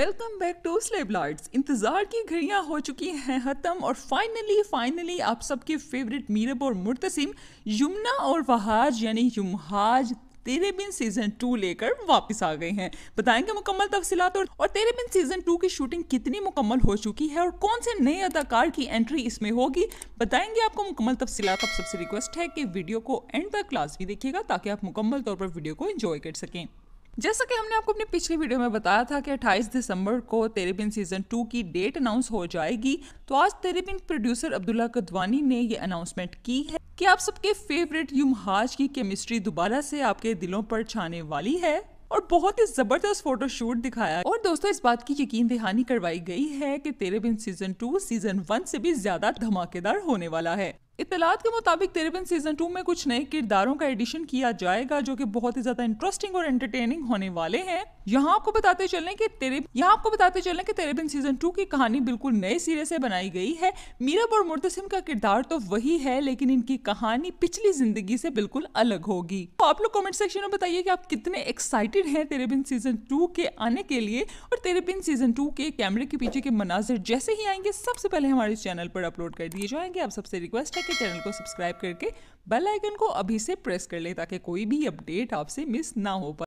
Welcome back to celeb lights. इंतज़ार की घड़ियाँ हो चुकी हैं ख़त्म और फाइनली आप सबके फेवरेट मीरब और मुर्तसिम यमुना और वहाज यानी युमहाज तेरे बिन सीज़न 2 लेकर वापस आ गए हैं। बताएंगे मुकम्मल तफसीलात और तेरे बिन सीज़न 2 की शूटिंग कितनी मुकम्मल हो चुकी है और कौन से नए अदाकार की एंट्री इसमें होगी, बताएंगे आपको मुकम्मल तफसीलात। आप सबसे रिक्वेस्ट है कि वीडियो को एंड तक क्लास भी देखिएगा ताकि आप मुकम्मल तौर पर वीडियो को एंजॉय कर सकें। जैसा कि हमने आपको अपने पिछली वीडियो में बताया था कि 28 दिसंबर को तेरे बिन सीज़न 2 की डेट अनाउंस हो जाएगी, तो आज तेरे बिन प्रोड्यूसर अब्दुल्ला कदवानी ने ये अनाउंसमेंट की है कि आप सबके फेवरेट युमहाज की केमिस्ट्री दोबारा से आपके दिलों पर छाने वाली है और बहुत ही ज़बरदस्त फोटोशूट दिखाया। और दोस्तों, इस बात की यकीन दहानी करवाई गई है कि तेरे बिन सीज़न 2 सीज़न 1 से भी ज़्यादा धमाकेदार होने वाला है। इत्तलात के मुताबिक तेरे बिन सीज़न 2 में कुछ नए किरदारों का एडिशन किया जाएगा जो कि बहुत ही ज़्यादा इंटरेस्टिंग और एंटरटेनिंग होने वाले हैं। यहाँ आपको बताते चलें कि तेरे बिन सीज़न 2 की कहानी बिल्कुल नए सिरे से बनाई गई है। मीरब और मुर्तसिम का किरदार तो वही है लेकिन इनकी कहानी पिछली जिंदगी से बिल्कुल अलग होगी। तो आप लोग कॉमेंट सेक्शन में बताइए कि आप कितने एक्साइटेड हैं तेरे बिन सीज़न 2 के आने के लिए। और तेरे बिन सीज़न 2 के कैमरे के पीछे के मनाजिर जैसे ही आएंगे सबसे पहले हमारे चैनल पर अपलोड कर दिए जाएंगे। आप सबसे रिक्वेस्ट है कि चैनल को सब्सक्राइब करके बेल आइकन को अभी से प्रेस कर लें ताकि कोई भी अपडेट आपसे मिस ना हो पाए।